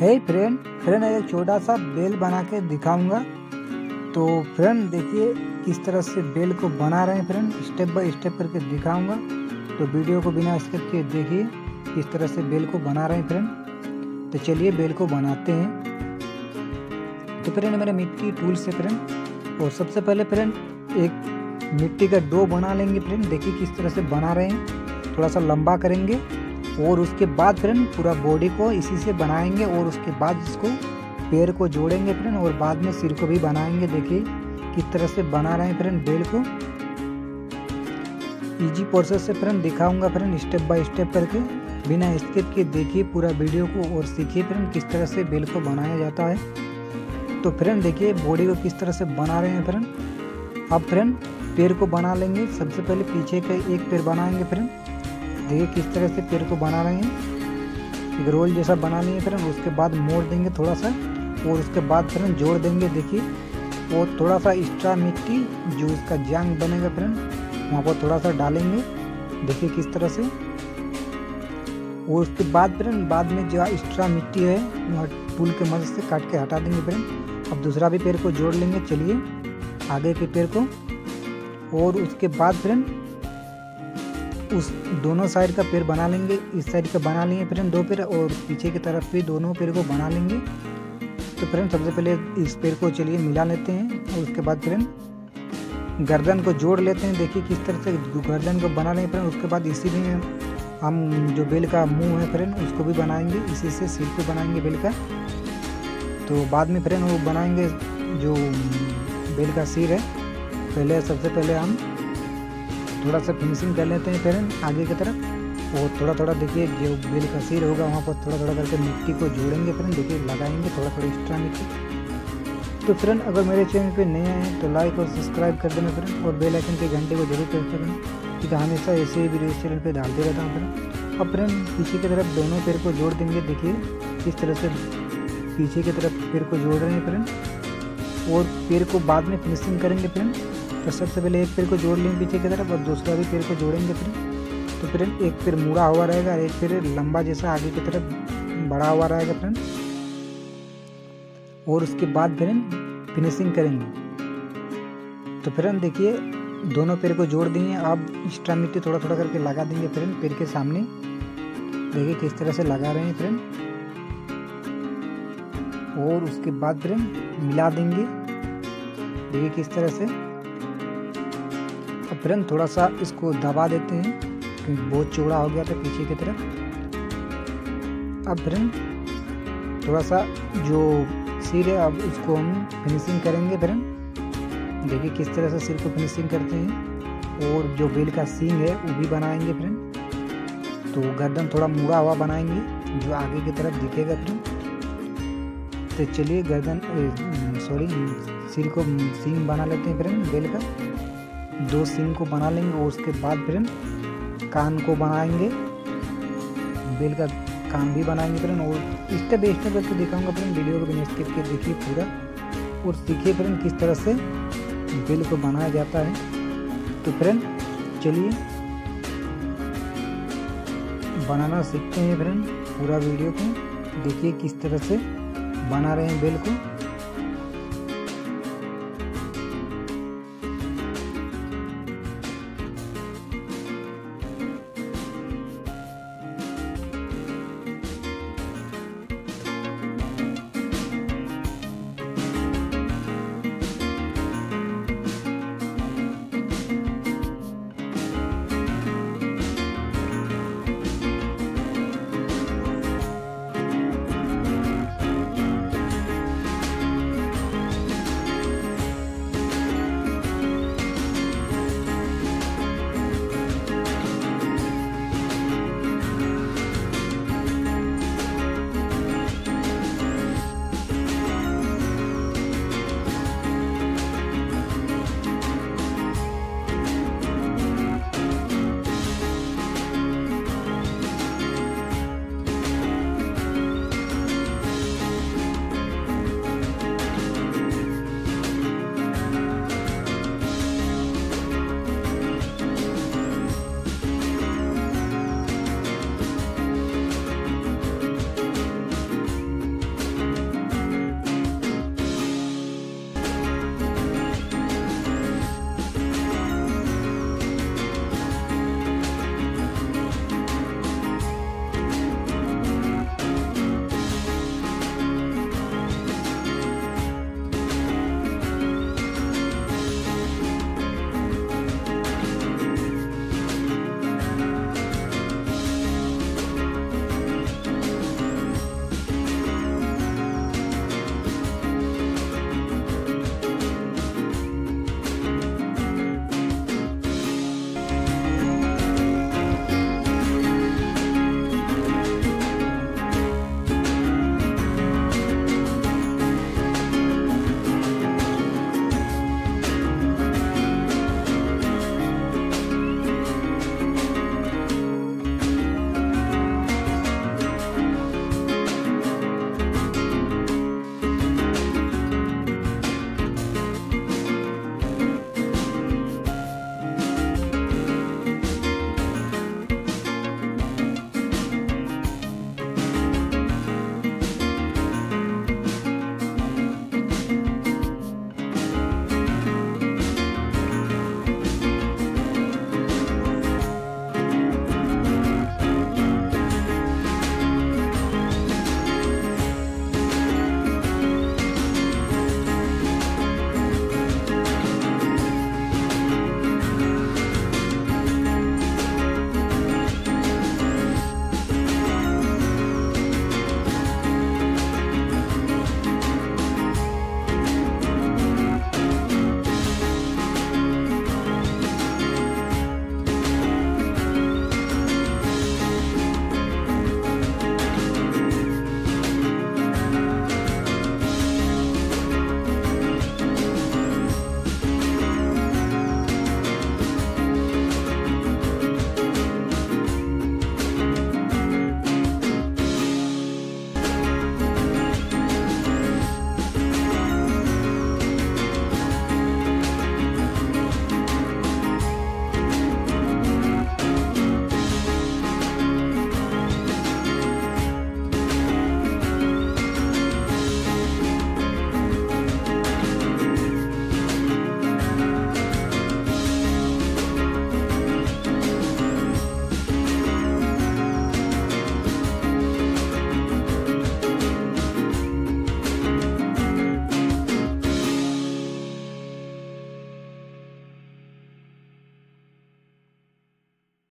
हे friend एक छोटा सा बेल बना के दिखाऊंगा। तो फ्रेंड देखिए किस तरह से बेल को बना रहे हैं फ्रेंड, स्टेप बाय स्टेप करके दिखाऊंगा। तो वीडियो को बिना स्किप किए देखिए किस तरह से बेल को बना रहे हैं फ्रेंड। तो चलिए बेल को बनाते हैं। तो फ्रेंड मेरे मिट्टी टूल से फ्रेंड, और सबसे पहले फ्रेंड एक मिट्टी का डो बना लेंगे फ्रेंड। देखिए किस तरह से बना रहे हैं, थोड़ा सा लंबा करेंगे और उसके बाद फ्रेंड पूरा बॉडी को इसी से बनाएंगे और उसके बाद इसको पैर को जोड़ेंगे फ्रेंड और बाद में सिर को भी बनाएंगे। देखिए किस तरह से बना रहे हैं फ्रेंड बेल को, इजी प्रोसेस से फ्रेंड दिखाऊंगा फ्रेंड स्टेप बाय स्टेप करके बिना स्किप के। देखिए पूरा वीडियो को और सीखिए फ्रेंड किस तरह से बेल को बनाया जाता है। तो फ्रेंड देखिए बॉडी को किस तरह से बना रहे हैं फ्रेंड। अब फ्रेंड पैर को बना लेंगे, सबसे पहले पीछे का एक पैर बनाएंगे फ्रेंड। देखिए किस तरह से पैर को बना रहे हैं, एक रोल जैसा बना लेंगे फ्रेंड। उसके बाद मोड़ देंगे थोड़ा सा और उसके बाद फ्रेंड जोड़ देंगे। देखिए और थोड़ा सा एक्स्ट्रा मिट्टी जो उसका जांग बनेगा फ्रेंड वहाँ पर थोड़ा सा डालेंगे। देखिए किस तरह से, और उसके बाद फ्रेंड बाद में जो एक्स्ट्रा मिट्टी है वहाँ टूल के मदद से काट के हटा देंगे फ्रेंड। अब दूसरा भी पैर को जोड़ लेंगे, चलिए आगे के पैर को। और उसके बाद फ्रेंड उस दोनों साइड का पैर बना लेंगे, इस साइड का बना लेंगे फ्रेंड दो पैर और पीछे की तरफ भी दोनों पैर को बना लेंगे। तो फ्रेंड सबसे पहले इस पैर को चलिए मिला लेते हैं और उसके बाद फ्रेंड गर्दन को जोड़ लेते हैं। देखिए किस तरह से गर्दन को बना लेंगे फ्रेंड। उसके बाद इसी में हम जो बेल का मुँह है फ्रेंड उसको भी बनाएंगे, इसी से सिर को बनाएंगे बेल का। तो बाद में फ्रेंड वो बनाएंगे जो बेल का सिर है। पहले सबसे पहले हम थोड़ा सा फिनिशिंग कर लेते हैं फ्रेंड आगे की तरफ, और थोड़ा थोड़ा देखिए जो बेल का सिर होगा वहाँ पर थोड़ा थोड़ा करके मिट्टी को जोड़ेंगे फ्रेंड। देखिए लगाएंगे थोड़ा थोड़ा एक्स्ट्रा मिट्टी। तो फ्रेंड अगर मेरे चैनल पे नए हैं तो लाइक और सब्सक्राइब कर देना फ्रेंड, और बेल आइकन के घंटे को जरूर प्रेस करें क्योंकि हमेशा ऐसे ही वीडियो चैनल पर डालते रहता हूँ फ्रेंड। अब फ्रेंड पीछे की तरफ दोनों पैर को जोड़ देंगे। देखिए किस तरह से पीछे की तरफ पैर को जोड़ रहे हैं फ्रेंड, और पैर को बाद में फिनिशिंग करेंगे फ्रेंड। तो सबसे पहले एक पैर को जोड़ लेंगे पीछे की तरफ और दूसरा भी पैर को जोड़ेंगे फ्रेंड। तो फ्रेंड एक पैर मुड़ा हुआ रहेगा, एक पैर लंबा जैसा आगे की तरफ बढ़ा हुआ रहेगा फ्रेंड, और उसके बाद फ्रेंड फिनिशिंग करेंगे। तो फ्रेंड देखिए दोनों पैर को जोड़ देंगे। अब एक्स्ट्रा मिट्टी थोड़ा थोड़ा करके लगा देंगे फ्रेंड पैर के सामने। देखिए किस तरह से लगा रहे हैं फ्रेंड, और उसके बाद फ्रेंड मिला देंगे। देखिए किस तरह से। अब फ्रेंड थोड़ा सा इसको दबा देते हैं क्योंकि बहुत चौड़ा हो गया था पीछे की तरफ। अब फ्रेंड थोड़ा सा जो सिर है अब उसको हम फिनिशिंग करेंगे फ्रेंड। देखिए किस तरह से सिर को फिनिशिंग करते हैं, और जो बेल का सींग है वो भी बनाएंगे फ्रेंड। तो गर्दन थोड़ा मुड़ा हुआ बनाएंगे जो आगे की तरफ दिखेगा फ्रेंड। तो चलिए सिर को सींग बना लेते हैं फ्रेंड। बेल का दो सींग को बना लेंगे और उसके बाद फ्रेंड कान को बनाएंगे, बेल का कान भी बनाएंगे फ्रेंड। और स्टेप बाई स्टेप करके दिखाऊंगा फ्रेंड, वीडियो को बिना स्किप किए देखिए पूरा और सीखिए फ्रेंड किस तरह से बेल को बनाया जाता है। तो फ्रेंड चलिए बनाना सीखते हैं फ्रेंड। पूरा वीडियो को देखिए किस तरह से बना रहे हैं बेल को।